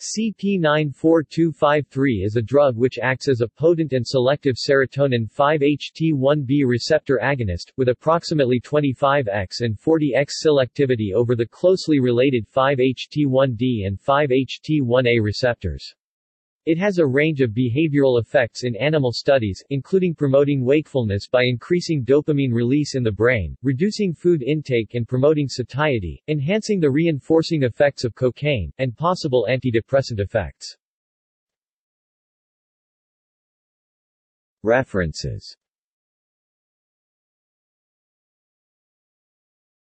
CP-94253 is a drug which acts as a potent and selective serotonin 5-HT1B receptor agonist, with approximately 25x and 40x selectivity over the closely related 5-HT1D and 5-HT1A receptors. It has a range of behavioral effects in animal studies, including promoting wakefulness by increasing dopamine release in the brain, reducing food intake and promoting satiety, enhancing the reinforcing effects of cocaine, and possible antidepressant effects. References.